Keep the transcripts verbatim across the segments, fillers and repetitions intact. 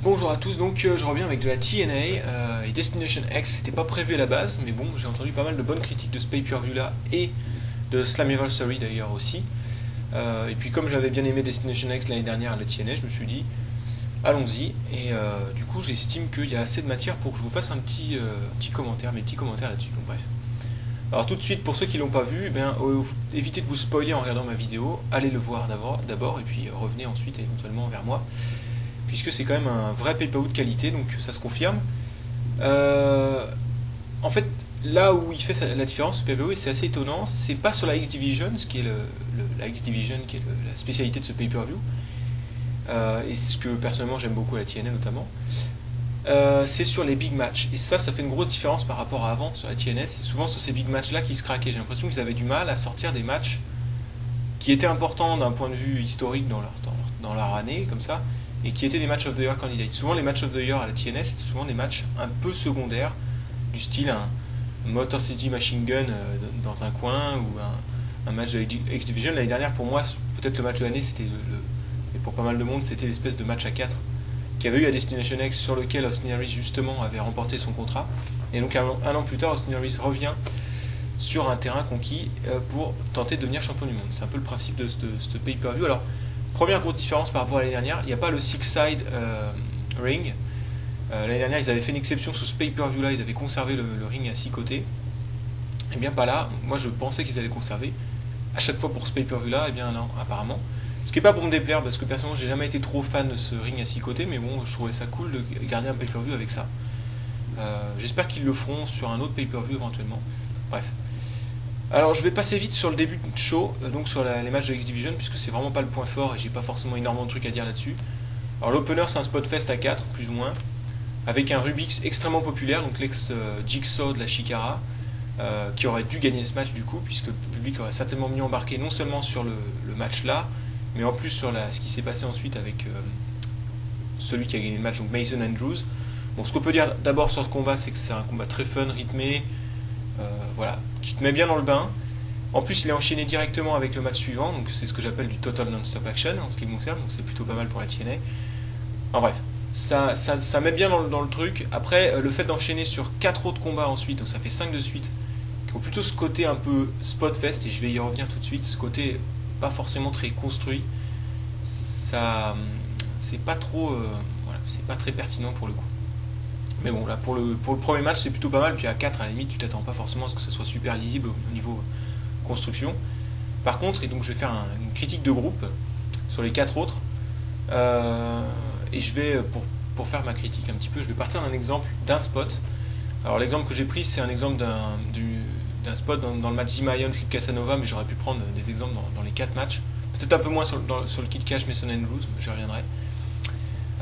Bonjour à tous, donc euh, je reviens avec de la T N A euh, et Destination X, c'était pas prévu à la base, mais bon, j'ai entendu pas mal de bonnes critiques de ce pay-per-view là et de Slammiversary d'ailleurs aussi. Euh, et puis comme j'avais bien aimé Destination X l'année dernière à la T N A, je me suis dit allons-y, et euh, du coup j'estime qu'il y a assez de matière pour que je vous fasse un petit, euh, petit commentaire, mes petits commentaires là-dessus, donc bref. Alors tout de suite, pour ceux qui l'ont pas vu, eh bien, euh, évitez de vous spoiler en regardant ma vidéo, allez le voir d'abord et puis revenez ensuite éventuellement vers moi. Puisque c'est quand même un vrai pay-per-view de qualité, donc ça se confirme. Euh, en fait, là où il fait la différence, ce pay-per-view, c'est assez étonnant, c'est pas sur la X-Division, ce qui est le, le, la X-Division, qui est le, la spécialité de ce pay-per-view, euh, et ce que personnellement j'aime beaucoup à la T N A notamment, euh, c'est sur les big matchs. Et ça, ça fait une grosse différence par rapport à avant sur la T N A, c'est souvent sur ces big matchs-là qu'ils se craquaient. J'ai l'impression qu'ils avaient du mal à sortir des matchs qui étaient importants d'un point de vue historique dans leur, dans leur, dans leur année, comme ça, et qui étaient des matchs of the year candidates. Souvent les matchs of the year à la T N A, c'était souvent des matchs un peu secondaires, du style un Motor City Machine Gun dans un coin, ou un, un match de X-Division. L'année dernière, pour moi, peut-être le match de l'année, c'était le, le, et pour pas mal de monde, c'était l'espèce de match à quatre qu'il y avait eu à Destination X, sur lequel Austin Aries justement avait remporté son contrat. Et donc un, un an plus tard, Austin Aries revient sur un terrain conquis pour tenter de devenir champion du monde. C'est un peu le principe de ce pay-per-view. Alors, première grosse différence par rapport à l'année dernière, il n'y a pas le six-side euh, ring. Euh, l'année dernière, ils avaient fait une exception sous ce pay-per-view là, ils avaient conservé le, le ring à six côtés. Et bien pas là, moi je pensais qu'ils allaient conserver à chaque fois pour ce pay-per-view là, et bien non, apparemment. Ce qui n'est pas pour me déplaire, parce que personnellement j'ai jamais été trop fan de ce ring à six côtés, mais bon, je trouvais ça cool de garder un pay-per-view avec ça. Euh, J'espère qu'ils le feront sur un autre pay-per-view éventuellement. Bref. Alors je vais passer vite sur le début de show, euh, donc sur la, les matchs de X-Division, puisque c'est vraiment pas le point fort et j'ai pas forcément énormément de trucs à dire là-dessus. Alors l'opener, c'est un spot fest à quatre, plus ou moins, avec un Rubix extrêmement populaire, donc l'ex euh, Jigsaw de la Chikara, euh, qui aurait dû gagner ce match du coup, puisque le public aurait certainement mieux embarqué non seulement sur le, le match là, mais en plus sur la, ce qui s'est passé ensuite avec euh, celui qui a gagné le match, donc Mason Andrews. Bon, ce qu'on peut dire d'abord sur ce combat, c'est que c'est un combat très fun, rythmé, euh, voilà, qui te met bien dans le bain. En plus, il est enchaîné directement avec le match suivant, donc c'est ce que j'appelle du total non-stop action en ce qui me concerne, donc c'est plutôt pas mal pour la T N A. En bref, ça, ça, ça met bien dans le, dans le truc. Après, le fait d'enchaîner sur quatre autres combats ensuite, donc ça fait cinq de suite, qui ont plutôt ce côté un peu spot fest, et je vais y revenir tout de suite, ce côté pas forcément très construit, ça c'est pas trop, euh, voilà, c'est pas très pertinent pour le coup. Mais bon, là pour le, pour le premier match, c'est plutôt pas mal. Puis à quatre, à la limite, tu t'attends pas forcément à ce que ça soit super lisible au niveau construction. Par contre, et donc je vais faire un, une critique de groupe sur les quatre autres. Euh, et je vais, pour, pour faire ma critique un petit peu, je vais partir d'un exemple d'un spot. Alors l'exemple que j'ai pris, c'est un exemple d'un d'un spot dans, dans le match Zema Ion, Flip Cassanova, mais j'aurais pu prendre des exemples dans, dans les quatre matchs. Peut-être un peu moins sur, dans, sur le Kid Kash, Mason Andrews, je reviendrai.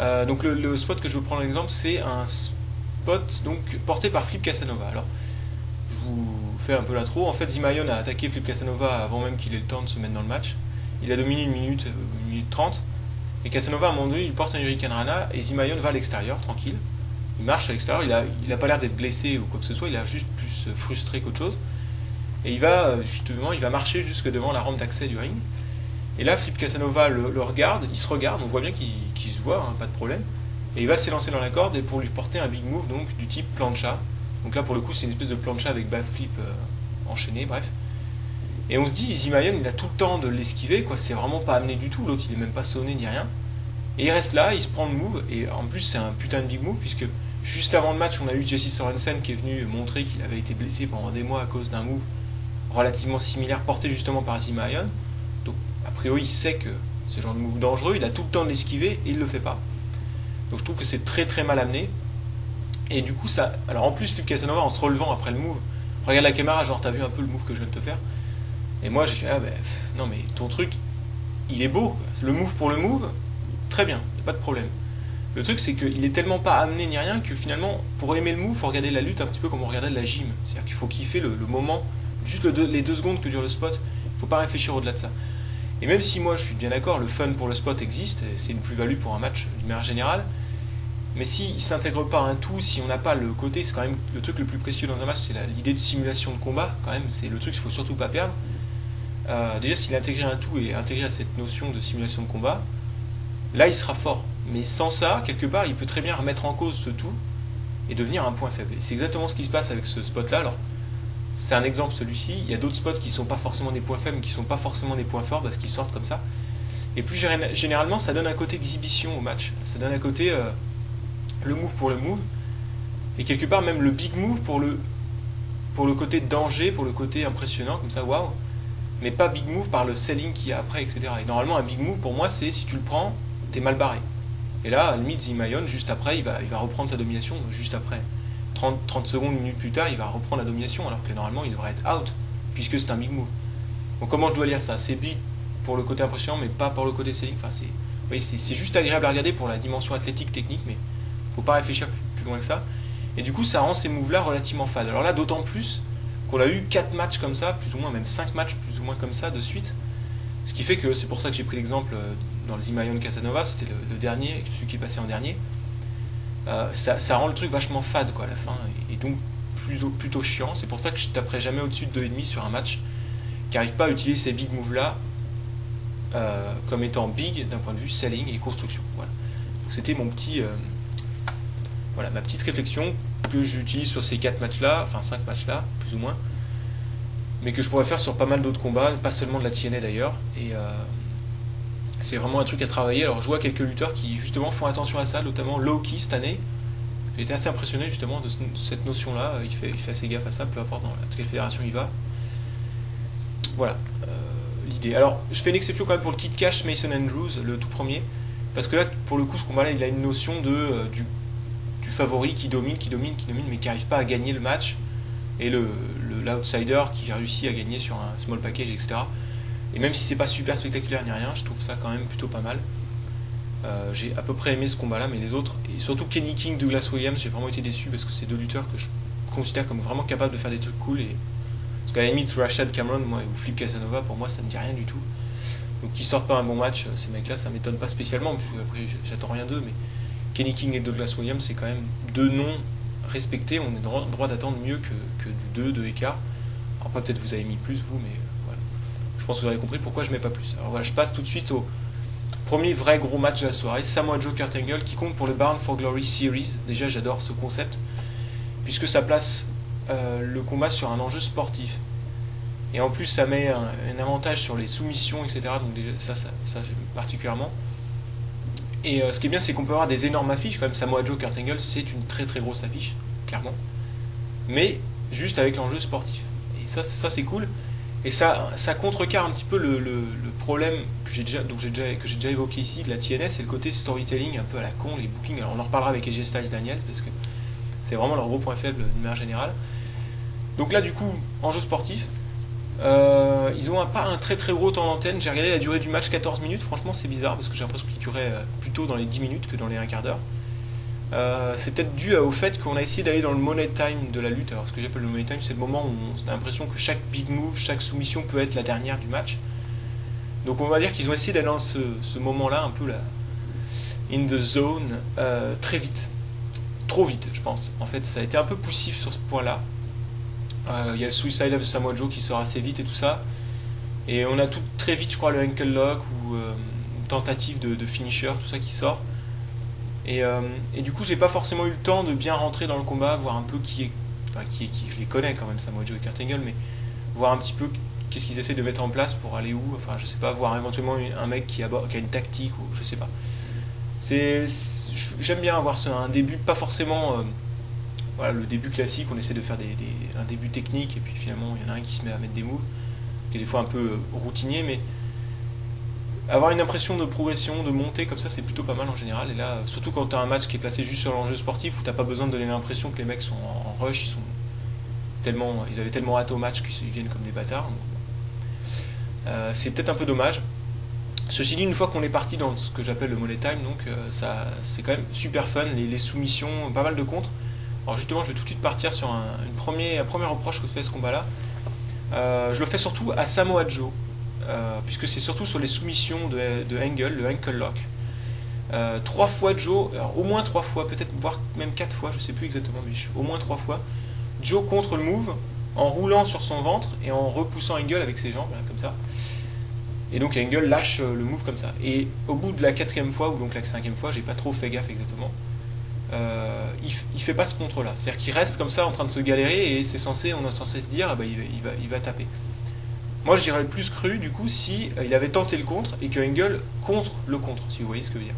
Euh, donc le, le spot que je veux prendre l'exemple, c'est un donc porté par Flip Cassanova. Alors, je vous fais un peu l'intro. En fait, Zema Ion a attaqué Flip Cassanova avant même qu'il ait le temps de se mettre dans le match. Il a dominé une minute, une minute trente. Et Cassanova, à un moment donné, il porte un Hurricane Rana et Zema Ion va à l'extérieur, tranquille. Il marche à l'extérieur. Il a, il a pas l'air d'être blessé ou quoi que ce soit. Il a juste plus frustré qu'autre chose. Et il va justement, il va marcher jusque devant la rampe d'accès du ring. Et là, Flip Cassanova le, le regarde. Il se regarde. On voit bien qu'il qu'il se voit, hein, pas de problème. Et il va s'élancer dans la corde et pour lui porter un big move donc du type plancha. Donc là pour le coup c'est une espèce de plancha avec backflip euh, enchaîné, bref. Et on se dit, Zema Ion il a tout le temps de l'esquiver, quoi, c'est vraiment pas amené du tout, l'autre il est même pas sonné ni rien. Et il reste là, il se prend le move, et en plus c'est un putain de big move puisque juste avant le match on a eu Jesse Sorensen qui est venu montrer qu'il avait été blessé pendant des mois à cause d'un move relativement similaire porté justement par Zema Ion. Donc a priori il sait que c'est genre de move dangereux, il a tout le temps de l'esquiver et il le fait pas. Donc je trouve que c'est très très mal amené. Et du coup ça... Alors en plus Flip Cassanova en se relevant après le move, regarde la caméra genre t'as vu un peu le move que je viens de te faire. Et moi j'ai fait ah ben bah, non mais ton truc il est beau, le move pour le move, très bien, y a pas de problème. Le truc c'est qu'il est tellement pas amené ni rien que finalement pour aimer le move faut regarder la lutte un petit peu comme on regardait de la gym. C'est-à-dire qu'il faut kiffer le, le moment, juste le deux, les deux secondes que dure le spot, faut pas réfléchir au-delà de ça. Et même si moi je suis bien d'accord, le fun pour le spot existe, c'est une plus-value pour un match d'une manière générale, mais s'il ne s'intègre pas à un tout, si on n'a pas le côté, c'est quand même le truc le plus précieux dans un match, c'est l'idée de simulation de combat, quand même, c'est le truc qu'il ne faut surtout pas perdre. Euh, déjà s'il intègre un tout et intégré à cette notion de simulation de combat, là il sera fort, mais sans ça, quelque part, il peut très bien remettre en cause ce tout et devenir un point faible. C'est exactement ce qui se passe avec ce spot-là. Alors, c'est un exemple celui-ci. Il y a d'autres spots qui ne sont pas forcément des points faibles, qui ne sont pas forcément des points forts parce qu'ils sortent comme ça. Et plus généralement, ça donne un côté exhibition au match. Ça donne un côté euh, le move pour le move. Et quelque part, même le big move pour le, pour le côté danger, pour le côté impressionnant, comme ça, waouh. Mais pas big move par le selling qu'il y a après, et cetera. Et normalement, un big move, pour moi, c'est si tu le prends, t'es mal barré. Et là, à la limite, Zema Ion, juste après, il va, il va reprendre sa domination, juste après. trente, trente secondes, une minute plus tard, il va reprendre la domination, alors que normalement, il devrait être out, puisque c'est un big move. Donc comment je dois lire ça? C'est big pour le côté impressionnant, mais pas pour le côté selling. Enfin, c'est juste agréable à regarder pour la dimension athlétique, technique, mais faut pas réfléchir plus, plus loin que ça. Et du coup, ça rend ces moves-là relativement fades. Alors là, d'autant plus qu'on a eu quatre matchs comme ça, plus ou moins, même cinq matchs plus ou moins comme ça de suite. Ce qui fait que, c'est pour ça que j'ai pris l'exemple dans le Zema Ion Casanova, c'était le, le dernier, celui qui est passé en dernier. Euh, ça, ça rend le truc vachement fade quoi à la fin, et, et donc plus, plutôt chiant. C'est pour ça que je taperai jamais au-dessus de deux virgule cinq sur un match qui n'arrive pas à utiliser ces big moves-là euh, comme étant big d'un point de vue selling et construction. Voilà. Donc c'était mon petit... Euh, Voilà, ma petite réflexion que j'utilise sur ces quatre matchs-là, enfin cinq matchs-là, plus ou moins, mais que je pourrais faire sur pas mal d'autres combats, pas seulement de la T N A d'ailleurs, et euh, c'est vraiment un truc à travailler. Alors je vois quelques lutteurs qui justement font attention à ça, notamment Low Ki cette année. J'ai été assez impressionné justement de, ce, de cette notion-là, il fait, il fait assez gaffe à ça, peu importe dans quelle fédération il va. Voilà, euh, l'idée. Alors je fais une exception quand même pour le Kid Kash, Mason Andrews, le tout premier, parce que là, pour le coup, ce combat-là, il a une notion de euh, du favori qui domine, qui domine, qui domine, mais qui n'arrive pas à gagner le match, et le l'outsider qui réussit à gagner sur un small package, et cetera. Et même si c'est pas super spectaculaire ni rien, je trouve ça quand même plutôt pas mal. Euh, j'ai à peu près aimé ce combat-là, mais les autres, et surtout Kenny King, Douglas Williams, j'ai vraiment été déçu parce que c'est deux lutteurs que je considère comme vraiment capables de faire des trucs cool, et parce qu'à la limite, Rashad Cameron moi, ou Flip Cassanova, pour moi, ça me dit rien du tout. Donc qu'ils sortent pas un bon match, ces mecs-là, ça m'étonne pas spécialement, après j'attends rien d'eux, mais Kenny King et Douglas Williams, c'est quand même deux noms respectés. On est droit, droit d'attendre mieux que, que du deux, deux écart. Alors, pas peut-être vous avez mis plus, vous, mais voilà. Je pense que vous avez compris pourquoi je ne mets pas plus. Alors voilà, je passe tout de suite au premier vrai gros match de la soirée, Samoa Joe Kurt Angle, qui compte pour le Barn for Glory Series. Déjà, j'adore ce concept, puisque ça place euh, le combat sur un enjeu sportif. Et en plus, ça met un, un avantage sur les soumissions, et cetera. Donc déjà, ça, ça, ça j'aime particulièrement. Et euh, ce qui est bien, c'est qu'on peut avoir des énormes affiches. Quand même, Samoa Joe Kurt Angle, c'est une très très grosse affiche, clairement. Mais juste avec l'enjeu sportif. Et ça, ça c'est cool. Et ça, ça contrecarre un petit peu le, le, le problème que j'ai déjà, déjà, déjà évoqué ici de la T N A, c'est le côté storytelling un peu à la con, les bookings. Alors on en reparlera avec A J Styles Daniels, parce que c'est vraiment leur gros point faible d'une manière générale. Donc là, du coup, enjeu sportif. Euh, ils ont un, pas un très très gros temps d'antenne. J'ai regardé la durée du match, quatorze minutes. Franchement, c'est bizarre parce que j'ai l'impression qu'il durait plutôt dans les dix minutes que dans les un quart d'heure. Euh, c'est peut-être dû au fait qu'on a essayé d'aller dans le money time de la lutte. Alors, ce que j'appelle le money time, c'est le moment où on a l'impression que chaque big move, chaque soumission peut être la dernière du match. Donc, on va dire qu'ils ont essayé d'aller dans ce, ce moment-là, un peu là, in the zone, euh, très vite. Trop vite, je pense. En fait, ça a été un peu poussif sur ce point-là. Il euh, y a le Suicide of Samoa Joe qui sort assez vite et tout ça. Et on a tout très vite, je crois, le Ankle Lock ou euh, une tentative de, de finisher, tout ça qui sort. Et, euh, et du coup, j'ai pas forcément eu le temps de bien rentrer dans le combat, voir un peu qui est. Enfin, qui est qui. Je les connais quand même, Samoa Joe et Kurt Angle, mais voir un petit peu qu'est-ce qu'ils essaient de mettre en place pour aller où. Enfin, je sais pas, voir éventuellement un mec qui a, qui a une tactique ou je sais pas. J'aime bien avoir ce, un début, pas forcément. Euh, Voilà, le début classique, on essaie de faire des, des, un début technique, et puis finalement, il y en a un qui se met à mettre des moves, qui est des fois un peu routinier, mais avoir une impression de progression, de montée, comme ça, c'est plutôt pas mal en général. Et là, surtout quand tu as un match qui est placé juste sur l'enjeu sportif, où tu n'as pas besoin de donner l'impression que les mecs sont en, en rush, ils, sont tellement, ils avaient tellement hâte au match qu'ils viennent comme des bâtards. Euh, c'est peut-être un peu dommage. Ceci dit, une fois qu'on est parti dans ce que j'appelle le money time, donc euh, c'est quand même super fun, les, les soumissions, pas mal de contres. Alors justement, je vais tout de suite partir sur un, une première, un premier reproche que je fais ce combat-là. Euh, je le fais surtout à Samoa Joe, euh, puisque c'est surtout sur les soumissions de, de Angle, le Ankle Lock. Euh, trois fois Joe, alors au moins trois fois, peut-être voire même quatre fois, je ne sais plus exactement, mais je, au moins trois fois, Joe contre le move en roulant sur son ventre et en repoussant Angle avec ses jambes, comme ça. Et donc Angle lâche le move comme ça. Et au bout de la quatrième fois, ou donc la cinquième fois, j'ai pas trop fait gaffe exactement, euh, il, il fait pas ce contre-là. C'est-à-dire qu'il reste comme ça en train de se galérer et c'est censé, on est censé se dire, ah bah, il, il, va, il va taper. Moi, je dirais plus cru, du coup, si il avait tenté le contre et que Angle contre le contre, si vous voyez ce que je veux dire.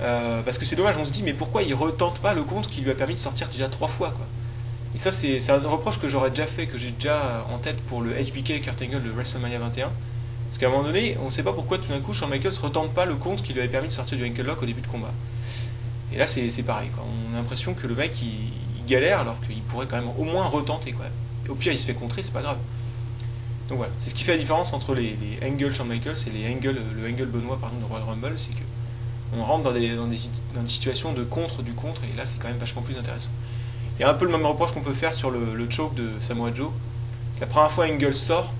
Euh, parce que c'est dommage, on se dit, mais pourquoi il retente pas le contre qui lui a permis de sortir déjà trois fois, quoi. Et ça, c'est un reproche que j'aurais déjà fait, que j'ai déjà en tête pour le H B K et Kurt Angle de WrestleMania vingt et un. Parce qu'à un moment donné, on ne sait pas pourquoi tout d'un coup Shawn Michaels ne retente pas le contre qui lui avait permis de sortir du ankle lock au début de combat. Et là, c'est pareil, quoi. On a l'impression que le mec, il, il galère alors qu'il pourrait quand même au moins retenter, quoi. Au pire, il se fait contrer, c'est pas grave. Donc voilà, c'est ce qui fait la différence entre les, les Angle Shawn Michaels et les Angle, le Angle Benoit par exemple de Royal Rumble, c'est que on rentre dans des, dans, des, dans des situations de contre du contre, et là, c'est quand même vachement plus intéressant. Il y a un peu le même reproche qu'on peut faire sur le, le choke de Samoa Joe. La première fois, Angle sort,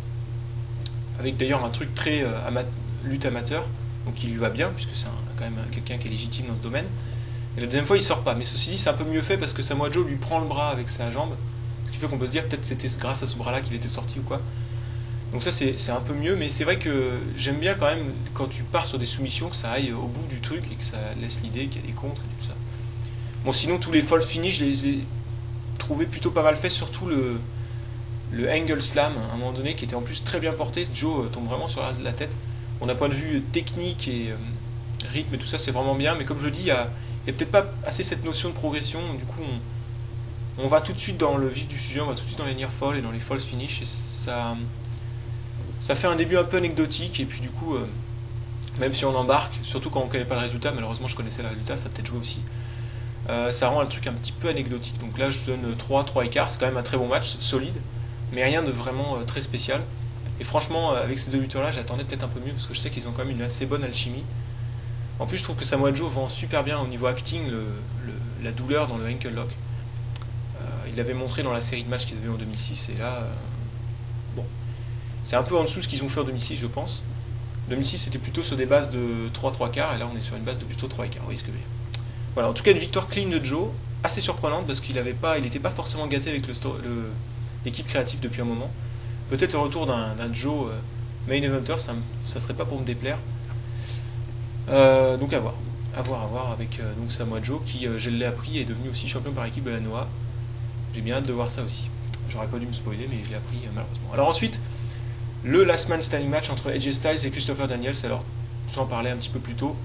avec d'ailleurs un truc très euh, ama lutte amateur, donc il lui va bien, puisque c'est quand même quelqu'un qui est légitime dans ce domaine. Et la deuxième fois, il sort pas. Mais ceci dit, c'est un peu mieux fait parce que Samoa Joe lui prend le bras avec sa jambe, ce qui fait qu'on peut se dire peut-être c'était grâce à ce bras-là qu'il était sorti ou quoi. Donc ça, c'est un peu mieux, mais c'est vrai que j'aime bien quand même, quand tu pars sur des soumissions, que ça aille au bout du truc et que ça laisse l'idée qu'il y a des contres et tout ça. Bon, sinon, tous les false finish, je les ai trouvés plutôt pas mal faits, surtout le... le angle slam, à un moment donné, qui était en plus très bien porté. Joe tombe vraiment sur la tête. Bon, d'un point de vue technique et euh, rythme et tout ça, c'est vraiment bien. Mais comme je le dis, il n'y a, a peut-être pas assez cette notion de progression. Du coup, on, on va tout de suite dans le vif du sujet, on va tout de suite dans les near fall et dans les false finish. Et ça, ça fait un début un peu anecdotique. Et puis du coup, euh, même si on embarque, surtout quand on ne connaît pas le résultat, malheureusement je connaissais le résultat, ça a peut-être joué aussi. Euh, ça rend le truc un petit peu anecdotique. Donc là, je donne trois, trois et quart. C'est quand même un très bon match, solide. Mais rien de vraiment euh, très spécial. Et franchement, euh, avec ces deux lutteurs-là, j'attendais peut-être un peu mieux, parce que je sais qu'ils ont quand même une assez bonne alchimie. En plus, je trouve que Samoa Joe vend super bien au niveau acting le, le, la douleur dans le ankle lock. Euh, il l'avait montré dans la série de matchs qu'ils avaient en deux mille six, et là... Euh, bon, c'est un peu en dessous de ce qu'ils ont fait en deux mille six, je pense. En deux mille six, c'était plutôt sur des bases de trois, trois quarts, et là, on est sur une base de plutôt trois et quart, vous voyez ce que je veux dire. Voilà, en tout cas, une victoire clean de Joe, assez surprenante, parce qu'il n'était pas, pas forcément gâté avec le... le l'équipe créative depuis un moment. Peut-être le retour d'un Joe euh, main eventer, ça, ça serait pas pour me déplaire. Euh, donc à voir. À voir, à voir avec euh, donc Samoa Joe, qui, euh, je l'ai appris, est devenu aussi champion par équipe de la N O A. J'ai bien hâte de voir ça aussi. J'aurais pas dû me spoiler, mais je l'ai appris euh, malheureusement. Alors ensuite, le Last Man Standing match entre A J Styles et Christopher Daniels. Alors, j'en parlais un petit peu plus tôt.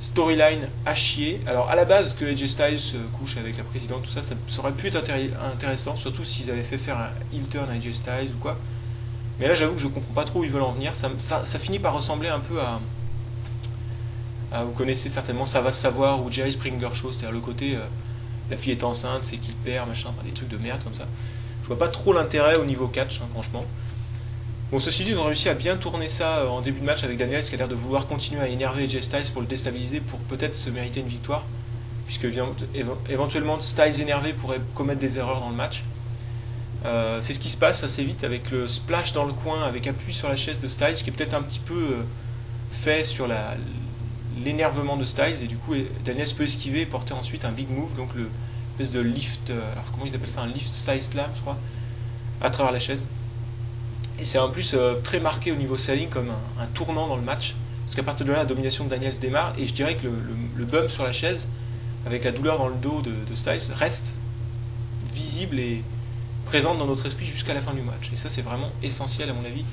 Storyline à chier. Alors à la base que A J Styles couche avec la présidente, tout ça, ça aurait pu être intéressant, surtout s'ils avaient fait faire un heel turn à A J Styles ou quoi. Mais là j'avoue que je comprends pas trop où ils veulent en venir. Ça, ça, ça finit par ressembler un peu à, à... Vous connaissez certainement Ça va se savoir ou Jerry Springer Show, c'est-à-dire le côté euh, la fille est enceinte, c'est qu'il perd, machin, enfin, des trucs de merde comme ça. Je vois pas trop l'intérêt au niveau catch, hein, franchement. Bon, ceci dit, ils ont réussi à bien tourner ça en début de match avec Daniels, qui a l'air de vouloir continuer à énerver A J Styles pour le déstabiliser, pour peut-être se mériter une victoire, puisque éventuellement Styles énervé pourrait commettre des erreurs dans le match. Euh, c'est ce qui se passe assez vite avec le splash dans le coin, avec appui sur la chaise de Styles, qui est peut-être un petit peu fait sur l'énervement de Styles, et du coup Daniels peut esquiver et porter ensuite un big move, donc le espèce de lift, alors comment ils appellent ça, un lift Styles slam, je crois, à travers la chaise. Et c'est en plus euh, très marqué au niveau selling comme un, un tournant dans le match. Parce qu'à partir de là, la domination de Daniels démarre. Et je dirais que le, le, le bump sur la chaise, avec la douleur dans le dos de, de Styles, reste visible et présente dans notre esprit jusqu'à la fin du match. Et ça, c'est vraiment essentiel, à mon avis,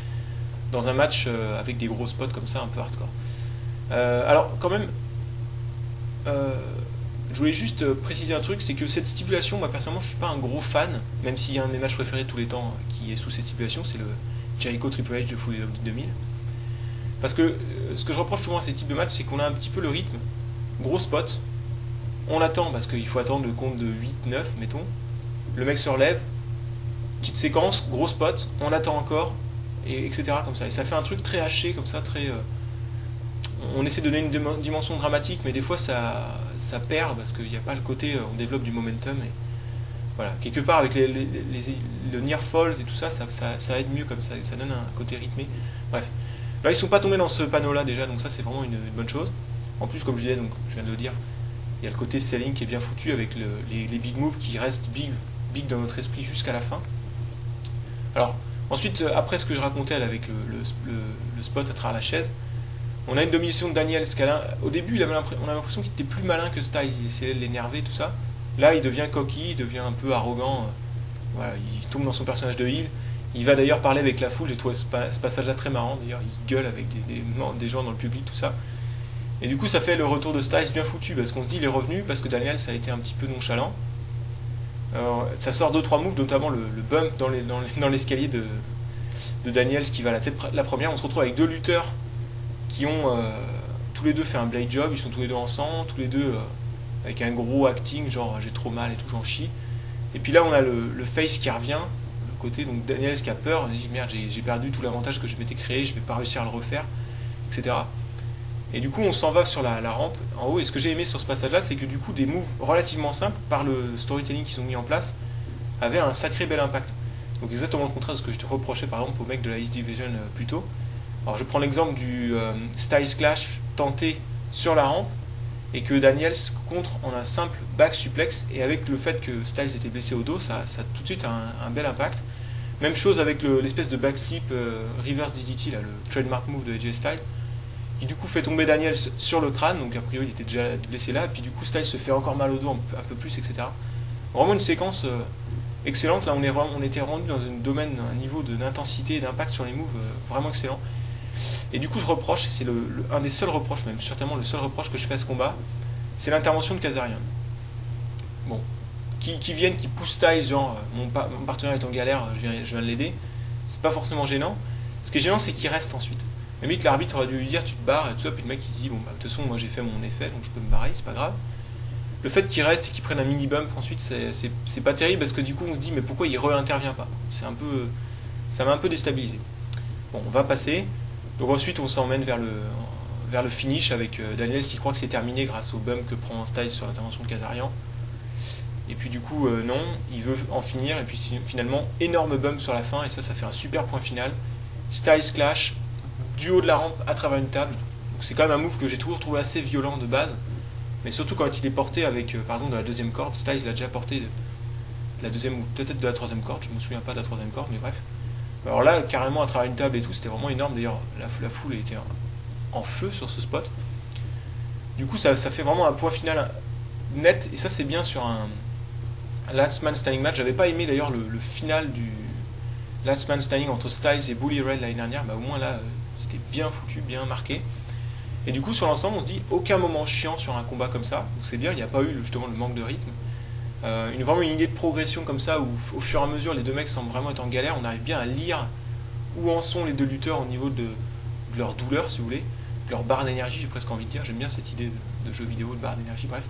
dans un match euh, avec des gros spots comme ça, un peu hardcore. Euh, alors, quand même, euh, je voulais juste préciser un truc, c'est que cette stipulation, moi personnellement, je suis pas un gros fan, même s'il y a un de mes matchs préférés de tous les temps qui est sous cette stipulation, c'est le Jericho Triple H de Full Gear deux mille. Parce que ce que je reproche souvent à ces types de matchs, c'est qu'on a un petit peu le rythme, gros spot, on attend parce qu'il faut attendre le compte de huit neuf, mettons, le mec se relève, petite séquence, gros spot, on attend encore, et etc. comme ça. Et ça fait un truc très haché, comme ça, très... Euh, on essaie de donner une dimension dramatique, mais des fois ça, ça perd parce qu'il n'y a pas le côté, on développe du momentum. Et voilà. Quelque part, avec les, les, les, le near falls et tout ça, ça, ça, ça aide mieux comme ça, ça donne un côté rythmé. Bref, là ils ne sont pas tombés dans ce panneau-là déjà, donc ça c'est vraiment une, une bonne chose. En plus, comme je disais, donc, je viens de le dire, il y a le côté selling qui est bien foutu avec le, les, les big moves qui restent big, big dans notre esprit jusqu'à la fin. Alors, Ensuite, après ce que je racontais avec le, le, le, le spot à travers la chaise, on a une domination de Daniels. Au début, il avait on avait l'impression qu'il était plus malin que Styles. Il essayait de l'énerver, tout ça. Là, il devient coquille, il devient un peu arrogant. Voilà, il tombe dans son personnage de heel. Il va d'ailleurs parler avec la foule. J'ai trouvé ce passage-là très marrant. D'ailleurs, il gueule avec des, des, des gens dans le public, tout ça. Et du coup, ça fait le retour de Styles bien foutu, parce qu'on se dit il est revenu, parce que Daniels a été un petit peu nonchalant. Alors, ça sort deux trois moves, notamment le, le bump dans les, dans l'escalier de, de Daniels qui va à la tête la première. On se retrouve avec deux lutteurs qui ont euh, tous les deux fait un blade job. Ils sont tous les deux en sang, tous les deux euh, avec un gros acting, genre j'ai trop mal et tout, j'en chie. Et puis là, on a le, le face qui revient, le côté, donc Daniels qui a peur. Il dit merde, j'ai perdu tout l'avantage que je m'étais créé, je vais pas réussir à le refaire, et cetera. Et du coup, on s'en va sur la, la rampe en haut. Et ce que j'ai aimé sur ce passage-là, c'est que du coup, des moves relativement simples, par le storytelling qu'ils ont mis en place, avaient un sacré bel impact. Donc exactement le contraire de ce que je te reprochais, par exemple, au mec de la East Division euh, plus tôt. Alors je prends l'exemple du euh, Styles Clash tenté sur la rampe, et que Daniels contre en un simple back suplex. Et avec le fait que Styles était blessé au dos, ça, ça a tout de suite un, un bel impact. Même chose avec l'espèce le, de backflip euh, reverse D D T, là, le trademark move de A J Styles, qui du coup fait tomber Daniels sur le crâne, donc a priori il était déjà blessé là, et puis du coup Styles se fait encore mal au dos un peu plus, et cetera. Vraiment une séquence euh, excellente, là on, est, on était rendu dans un domaine, un niveau d'intensité et d'impact sur les moves euh, vraiment excellent. Et du coup je reproche, c'est le, le, un des seuls reproches, même certainement le seul reproche que je fais à ce combat, c'est l'intervention de Kazarian. Bon, qui, qui viennent, qui poussent Styles, genre mon, pa mon partenaire est en galère, je viens, je viens de l'aider, c'est pas forcément gênant. Ce qui est gênant, c'est qu'il reste ensuite. Même que l'arbitre aurait dû lui dire tu te barres et tout ça, puis le mec il dit bon bah de toute façon moi j'ai fait mon effet donc je peux me barrer, c'est pas grave. Le fait qu'il reste et qu'il prenne un mini bump ensuite, c'est pas terrible parce que du coup on se dit mais pourquoi il réintervient pas, c'est un peu, ça m'a un peu déstabilisé. Bon, on va passer, donc ensuite on s'emmène vers le, vers le finish avec Daniels qui croit que c'est terminé grâce au bump que prend Styles sur l'intervention de Kazarian. Et puis du coup euh, non, il veut en finir et puis finalement énorme bump sur la fin et ça ça fait un super point final. Styles clash du haut de la rampe à travers une table, donc c'est quand même un move que j'ai toujours trouvé assez violent de base, mais surtout quand il est porté avec, par exemple, de la deuxième corde. Styles l'a déjà porté de la deuxième ou peut-être de la troisième corde, je me souviens pas de la troisième corde, mais bref. Alors là, carrément à travers une table et tout, c'était vraiment énorme. D'ailleurs, la, la foule était en feu sur ce spot. Du coup, ça, ça fait vraiment un point final net, et ça c'est bien sur un Last Man Standing match. J'avais pas aimé d'ailleurs le, le final du Last Man Standing entre Styles et Bully Ray l'année dernière, bah au moins là, c'était bien foutu, bien marqué. Et du coup, sur l'ensemble, on se dit aucun moment chiant sur un combat comme ça. Donc c'est bien, il n'y a pas eu justement le manque de rythme. Euh, une, vraiment une idée de progression comme ça, où au fur et à mesure, les deux mecs semblent vraiment être en galère. On arrive bien à lire où en sont les deux lutteurs au niveau de, de leur douleur, si vous voulez. De leur barre d'énergie, j'ai presque envie de dire. J'aime bien cette idée de, de jeu vidéo, de barre d'énergie, bref.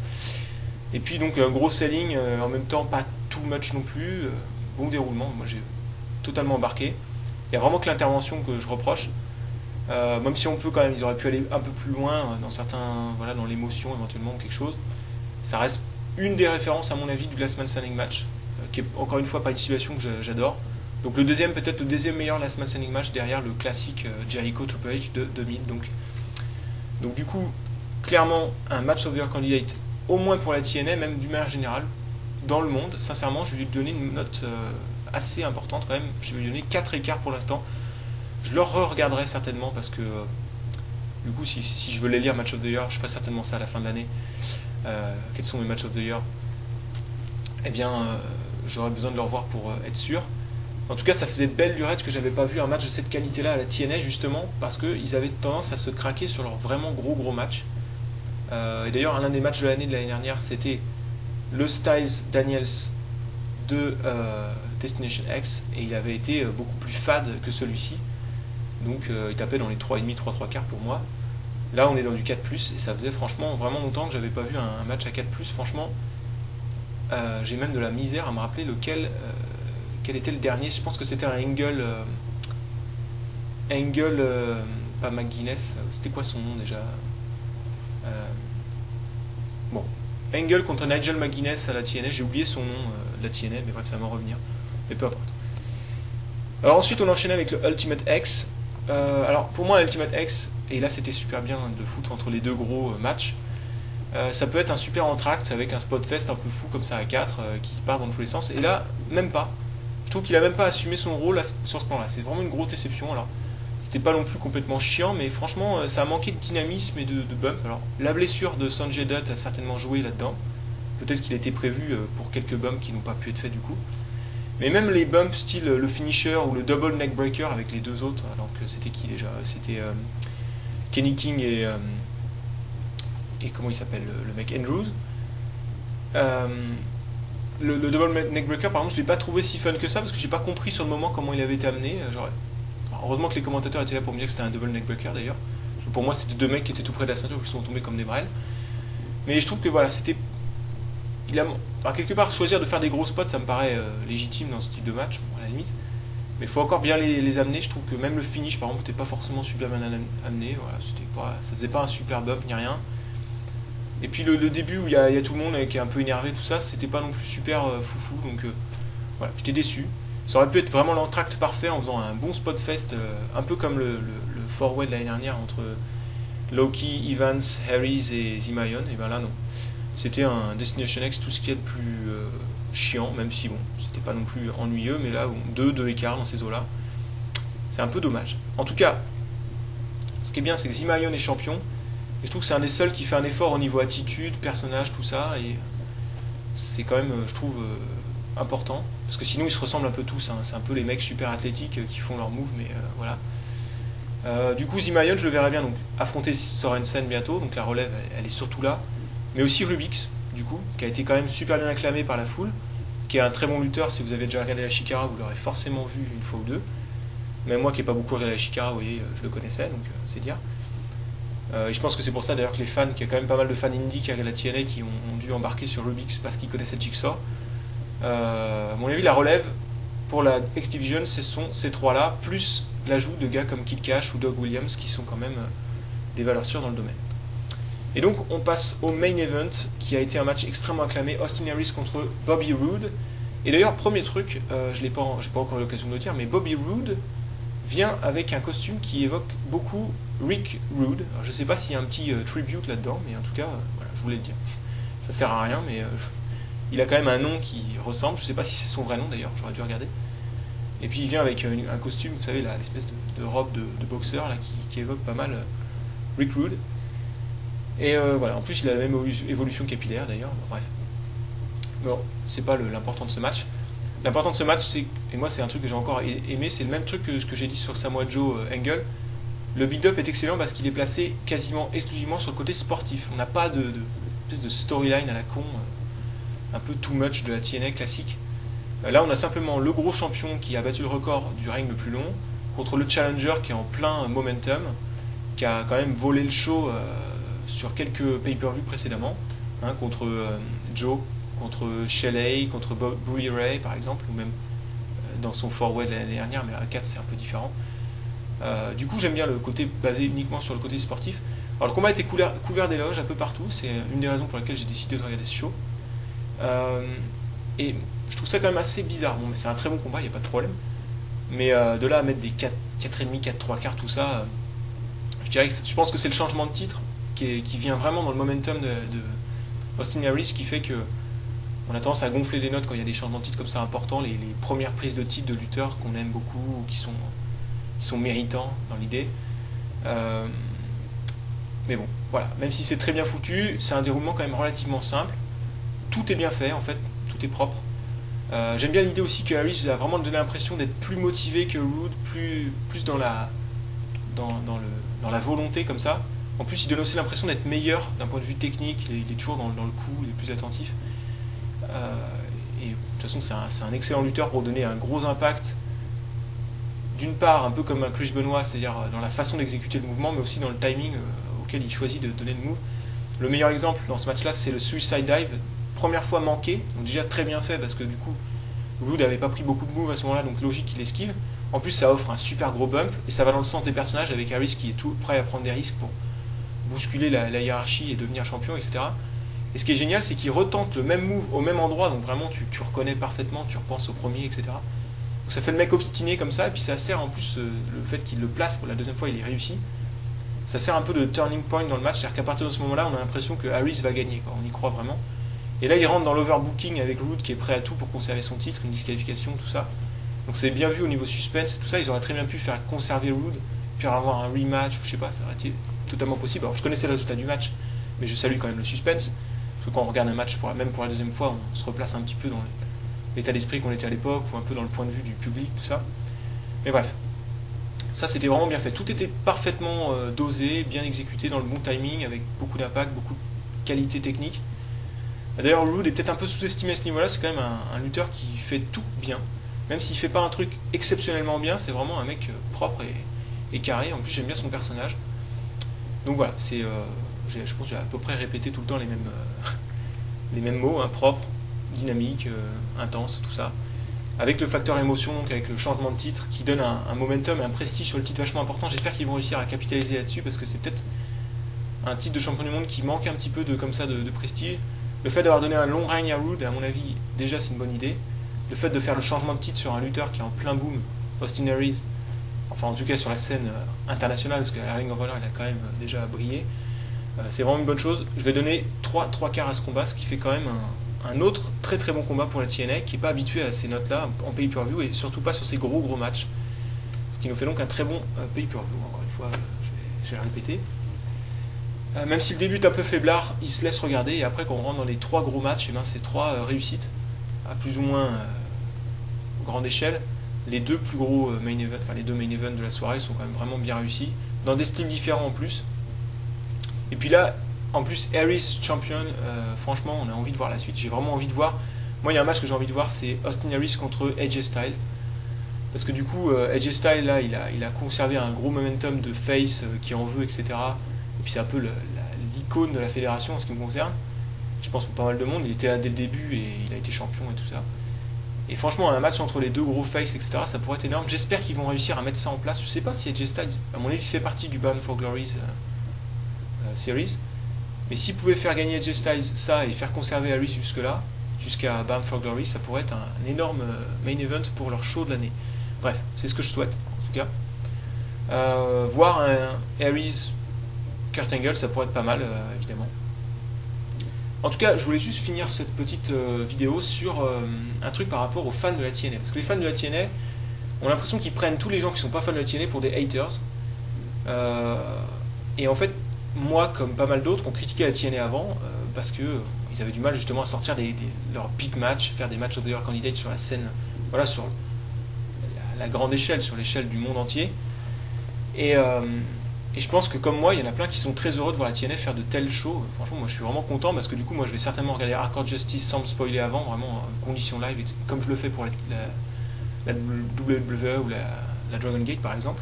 Et puis donc, un gros selling, euh, en même temps, pas too much non plus. Euh, bon déroulement, moi j'ai totalement embarqué. Il n'y a vraiment que l'intervention que je reproche. Euh, même si on peut quand même, ils auraient pu aller un peu plus loin dans certains, voilà, dans l'émotion éventuellement ou quelque chose. Ça reste une des références à mon avis du Last Man Standing match, euh, qui est encore une fois pas une situation que j'adore. Donc le deuxième, peut-être le deuxième meilleur Last Man Standing match derrière le classique euh, Jericho Triple H de deux mille. Donc, donc du coup, clairement un match of the year candidate, au moins pour la T N A, même d'une manière générale, dans le monde. Sincèrement, je vais lui donner une note euh, assez importante quand même. Je vais lui donner quatre écarts pour l'instant. Je le re-regarderai certainement parce que euh, du coup si, si je veux les lire Match of the Year, je ferai certainement ça à la fin de l'année. Euh, quels sont mes Match of the Year? Eh bien euh, j'aurais besoin de le revoir pour euh, être sûr. En tout cas ça faisait belle lurette que j'avais pas vu un match de cette qualité là à la T N A, justement parce qu'ils avaient tendance à se craquer sur leurs vraiment gros gros matchs. Euh, et d'ailleurs l'un des matchs de l'année de l'année dernière c'était le Styles Daniels de euh, Destination X et il avait été euh, beaucoup plus fade que celui-ci. Donc euh, il tapait dans les trois virgule cinq, trois, trois quarts pour moi. Là on est dans du quatre plus, et ça faisait franchement vraiment longtemps que j'avais pas vu un, un match à quatre plus. Franchement, euh, j'ai même de la misère à me rappeler lequel euh, quel était le dernier. Je pense que c'était un Angle, euh, Angle, euh, pas McGuinness, c'était quoi son nom déjà euh, Bon, Angle contre Nigel McGuinness à la T N A, j'ai oublié son nom euh, de la T N A, mais bref ça va m'en revenir, mais peu importe. Alors ensuite on enchaînait avec le Ultimate X. Euh, alors pour moi l'Ultimate X, et là c'était super bien de foutre entre les deux gros euh, matchs, euh, ça peut être un super entracte avec un spot fest un peu fou comme ça à quatre euh, qui part dans tous les sens, et là même pas. Je trouve qu'il a même pas assumé son rôle à, sur ce plan-là. C'est vraiment une grosse déception. Alors, c'était pas non plus complètement chiant, mais franchement, ça a manqué de dynamisme et de, de bump. Alors, la blessure de Sanjay Dutt a certainement joué là-dedans. Peut-être qu'il était prévu pour quelques bumps qui n'ont pas pu être faits du coup. Mais même les bumps style le finisher ou le double neck breaker avec les deux autres, alors que c'était qui déjà? C'était euh, Kenny King et... Euh, et comment il s'appelle le mec? Andrews. Euh, le, le double neck breaker, par exemple, je ne l'ai pas trouvé si fun que ça, parce que j'ai pas compris sur le moment comment il avait été amené. Genre, heureusement que les commentateurs étaient là pour me dire que c'était un double neck breaker d'ailleurs. Pour moi, c'était deux mecs qui étaient tout près de la ceinture qui sont tombés comme des brels. Mais je trouve que voilà, c'était... Il a, enfin, quelque part, choisir de faire des gros spots, ça me paraît euh, légitime dans ce type de match, bon, à la limite. Mais il faut encore bien les, les amener. Je trouve que même le finish, par exemple, n'était pas forcément super bien amené. Voilà, pas, ça faisait pas un super bump ni rien. Et puis le, le début où il y, y a tout le monde qui est un peu énervé, tout ça, c'était pas non plus super euh, foufou. Donc euh, voilà, j'étais déçu. Ça aurait pu être vraiment l'entracte parfait en faisant un bon spot fest, euh, un peu comme le, le, le four-way de l'année dernière entre Low Ki, Evans, Harris et Zema Ion. Et ben là, non. C'était un Destination X, tout ce qui est de plus euh, chiant, même si bon, c'était pas non plus ennuyeux, mais là, bon, deux, deux écarts dans ces eaux-là, c'est un peu dommage. En tout cas, ce qui est bien, c'est que Zema Ion est champion, et je trouve que c'est un des seuls qui fait un effort au niveau attitude, personnage, tout ça, et c'est quand même, je trouve, euh, important, parce que sinon, ils se ressemblent un peu tous, hein. C'est un peu les mecs super athlétiques euh, qui font leur move, mais euh, voilà. Euh, du coup, Zema Ion, je le verrai bien, donc affronter Sorensen bientôt, donc la relève, elle, elle est surtout là. Mais aussi Rubix, du coup, qui a été quand même super bien acclamé par la foule, qui est un très bon lutteur. Si vous avez déjà regardé la Chikara, vous l'aurez forcément vu une fois ou deux. Même moi qui n'ai pas beaucoup regardé la Chikara, vous voyez, je le connaissais, donc euh, c'est dire. Euh, et je pense que c'est pour ça d'ailleurs que les fans, qu'il y a quand même pas mal de fans indie qui regardent la T N A, qui ont, ont dû embarquer sur Rubix parce qu'ils connaissaient Jigsaw. Euh, à mon avis, la relève pour la X-Division, ce sont ces trois-là, plus l'ajout de gars comme Kid Kash ou Doug Williams, qui sont quand même euh, des valeurs sûres dans le domaine. Et donc on passe au main event, qui a été un match extrêmement acclamé, Austin Aries contre Bobby Roode. Et d'ailleurs, premier truc, euh, je n'ai pas, pas encore eu l'occasion de le dire, mais Bobby Roode vient avec un costume qui évoque beaucoup Rick Rude. Alors, je ne sais pas s'il y a un petit euh, tribute là-dedans, mais en tout cas, euh, voilà, je voulais le dire. Ça sert à rien, mais euh, il a quand même un nom qui ressemble, je ne sais pas si c'est son vrai nom d'ailleurs, j'aurais dû regarder. Et puis il vient avec euh, une, un costume, vous savez, l'espèce de, de robe de, de boxeur là, qui, qui évoque pas mal euh, Rick Rude. Et euh, voilà, en plus il a la même évolution capillaire d'ailleurs, bref. Bon, c'est pas l'important de ce match. L'important de ce match, c'est, et moi c'est un truc que j'ai encore aimé, c'est le même truc que ce que j'ai dit sur Samoa Joe euh, Angle. Le build-up est excellent parce qu'il est placé quasiment exclusivement sur le côté sportif. On n'a pas de, de, espèce de storyline à la con, euh, un peu too much de la T N A classique. Euh, là on a simplement le gros champion qui a battu le record du règne le plus long, contre le challenger qui est en plein euh, momentum, qui a quand même volé le show... Euh, sur quelques pay-per-view précédemment, hein, contre euh, Joe, contre Shelley, contre Bully Ray par exemple, ou même euh, dans son four-way de l'année dernière, mais à quatre c'est un peu différent. Euh, du coup j'aime bien le côté basé uniquement sur le côté sportif. Alors le combat était couvert, couvert d'éloges un peu partout, c'est une des raisons pour laquelle j'ai décidé de regarder ce show. Euh, et je trouve ça quand même assez bizarre, bon, mais c'est un très bon combat, il n'y a pas de problème. Mais euh, de là à mettre des quatre virgule cinq, quatre trois quarts, tout ça, euh, je dirais que je pense que c'est le changement de titre qui vient vraiment dans le momentum de, de Austin Aries, qui fait que on a tendance à gonfler les notes quand il y a des changements de titre comme ça importants, les, les premières prises de titre de lutteurs qu'on aime beaucoup ou qui sont, qui sont méritants dans l'idée. Euh, mais bon, voilà, même si c'est très bien foutu, c'est un déroulement quand même relativement simple. Tout est bien fait, en fait, tout est propre. Euh, J'aime bien l'idée aussi que Aries a vraiment donné l'impression d'être plus motivé que Rude, plus, plus dans, la, dans, dans, le, dans la volonté comme ça. En plus, il donne aussi l'impression d'être meilleur d'un point de vue technique, il est, il est toujours dans, dans le coup, il est plus attentif. Euh, et de toute façon, c'est un, un excellent lutteur pour donner un gros impact. D'une part, un peu comme un Chris Benoit, c'est-à-dire dans la façon d'exécuter le mouvement, mais aussi dans le timing euh, auquel il choisit de donner le move. Le meilleur exemple dans ce match-là, c'est le Suicide Dive, première fois manqué, donc déjà très bien fait, parce que du coup, Rude n'avait pas pris beaucoup de moves à ce moment-là, donc logique qu'il esquive. En plus, ça offre un super gros bump, et ça va dans le sens des personnages, avec Aries qui est tout prêt à prendre des risques pour... bousculer la, la hiérarchie et devenir champion, et cetera. Et ce qui est génial, c'est qu'il retente le même move au même endroit, donc vraiment tu, tu reconnais parfaitement, tu repenses au premier, et cetera. Donc ça fait le mec obstiné comme ça, et puis ça sert en plus, euh, le fait qu'il le place pour la deuxième fois, il est réussi. Ça sert un peu de turning point dans le match, c'est-à-dire qu'à partir de ce moment-là, on a l'impression que Harris va gagner, quoi. On y croit vraiment. Et là, il rentre dans l'overbooking avec Roode qui est prêt à tout pour conserver son titre, une disqualification, tout ça. Donc c'est bien vu au niveau suspense, tout ça, ils auraient très bien pu faire conserver Roode, puis avoir un rematch, ou je sais pas, ça aurait été totalement possible. Alors je connaissais le résultat du match, mais je salue quand même le suspense, parce que quand on regarde un match, pour la, même pour la deuxième fois, on se replace un petit peu dans l'état d'esprit qu'on était à l'époque, ou un peu dans le point de vue du public, tout ça. Mais bref, ça c'était vraiment bien fait. Tout était parfaitement euh, dosé, bien exécuté, dans le bon timing, avec beaucoup d'impact, beaucoup de qualité technique. D'ailleurs, Roode est peut-être un peu sous-estimé à ce niveau-là, c'est quand même un, un lutteur qui fait tout bien. Même s'il fait pas un truc exceptionnellement bien, c'est vraiment un mec propre et, et carré. En plus, j'aime bien son personnage. Donc voilà, c'est, euh, je pense que j'ai à peu près répété tout le temps les mêmes, euh, les mêmes mots, hein, propre, dynamique, euh, intense, tout ça. Avec le facteur émotion, donc avec le changement de titre, qui donne un, un momentum et un prestige sur le titre vachement important. J'espère qu'ils vont réussir à capitaliser là-dessus, parce que c'est peut-être un titre de champion du monde qui manque un petit peu de, comme ça, de, de prestige. Le fait d'avoir donné un long règne à Roode, à mon avis, déjà c'est une bonne idée. Le fait de faire le changement de titre sur un lutteur qui est en plein boom, Austin Aries, enfin en tout cas sur la scène internationale, parce qu'à la Ring of Honor il a quand même déjà brillé, c'est vraiment une bonne chose. Je vais donner trois quarts à ce combat, ce qui fait quand même un, un autre très très bon combat pour la T N A, qui n'est pas habitué à ces notes-là en pay-per-view, et surtout pas sur ces gros gros matchs, ce qui nous fait donc un très bon pay-per-view, encore une fois, je vais, je vais le répéter. Même si le début est un peu faiblard, il se laisse regarder, et après quand on rentre dans les trois gros matchs, et bien c'est trois réussites, à plus ou moins euh, grande échelle. Les deux plus gros euh, main event, enfin les deux main events de la soirée sont quand même vraiment bien réussis, dans des styles différents en plus. Et puis là, en plus, Aries champion, euh, franchement, on a envie de voir la suite, j'ai vraiment envie de voir. Moi, il y a un match que j'ai envie de voir, c'est Austin Aries contre A J Styles. Parce que du coup, euh, A J Styles, là, il a, il a conservé un gros momentum de face euh, qui en veut, et cetera. Et puis c'est un peu l'icône de la fédération en ce qui me concerne. Je pense pour pas mal de monde, il était là dès le début et il a été champion et tout ça. Et franchement, un match entre les deux gros face, et cetera, ça pourrait être énorme. J'espère qu'ils vont réussir à mettre ça en place. Je sais pas si A J Styles, à mon avis, fait partie du Bound for Glory euh, euh, Series. Mais s'ils pouvaient faire gagner A J Styles ça et faire conserver Aries jusque-là, jusqu'à Bound for Glory, ça pourrait être un, un énorme main event pour leur show de l'année. Bref, c'est ce que je souhaite, en tout cas. Euh, voir un Aries Kurt Angle, ça pourrait être pas mal, euh, évidemment. En tout cas, je voulais juste finir cette petite euh, vidéo sur euh, un truc par rapport aux fans de la T N A. Parce que les fans de la T N A ont l'impression qu'ils prennent tous les gens qui sont pas fans de la T N A pour des haters. Euh, et en fait, moi, comme pas mal d'autres, ont critiqué la T N A avant euh, parce qu'ils euh, avaient du mal justement à sortir des, des, leurs big matchs, faire des matchs of the year candidates sur la scène, voilà, sur la, la grande échelle, sur l'échelle du monde entier. Et... Euh, Et je pense que comme moi, il y en a plein qui sont très heureux de voir la T N A faire de telles shows. Franchement, moi je suis vraiment content parce que du coup, moi je vais certainement regarder Hardcore Justice sans me spoiler avant, vraiment condition live, comme je le fais pour la, la, la W W E ou la, la Dragon Gate par exemple.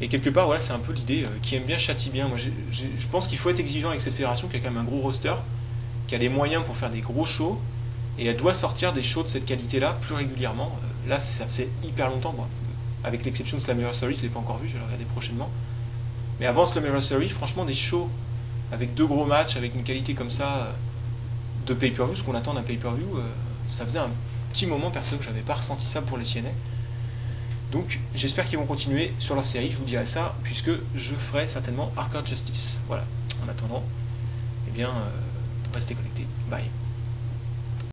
Et quelque part, voilà, c'est un peu l'idée. Euh, qui aime bien, châtie bien. Moi, j'ai, j'ai, je pense qu'il faut être exigeant avec cette fédération qui a quand même un gros roster, qui a les moyens pour faire des gros shows, et elle doit sortir des shows de cette qualité-là plus régulièrement. Euh, là, ça faisait hyper longtemps, moi. Avec l'exception de Slammiversary, je ne l'ai pas encore vu, je vais le regarder prochainement. Mais avant Slammiversary, franchement, des shows avec deux gros matchs, avec une qualité comme ça de pay-per-view, ce qu'on attend d'un pay-per-view, ça faisait un petit moment, perso, que j'avais pas ressenti ça pour les T N A. Donc, j'espère qu'ils vont continuer sur leur série, je vous dirai ça, puisque je ferai certainement Hardcore Justice. Voilà, en attendant, eh bien, euh, restez connectés, bye.